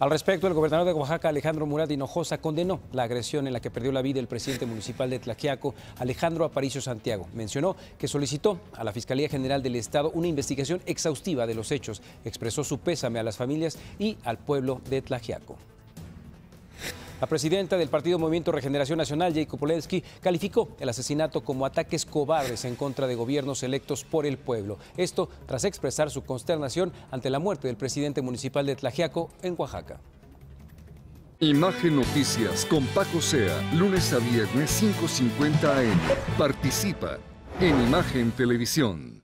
Al respecto, el gobernador de Oaxaca, Alejandro Murat Hinojosa, condenó la agresión en la que perdió la vida el presidente municipal de Tlaxiaco, Alejandro Aparicio Santiago. Mencionó que solicitó a la Fiscalía General del Estado una investigación exhaustiva de los hechos. Expresó su pésame a las familias y al pueblo de Tlaxiaco. La presidenta del Partido Movimiento Regeneración Nacional, Jacob Polensky, calificó el asesinato como ataques cobardes en contra de gobiernos electos por el pueblo. Esto tras expresar su consternación ante la muerte del presidente municipal de Tlaxiaco, en Oaxaca. Imagen Noticias con Paco Zea, lunes a viernes 5:50 a.m. Participa en Imagen Televisión.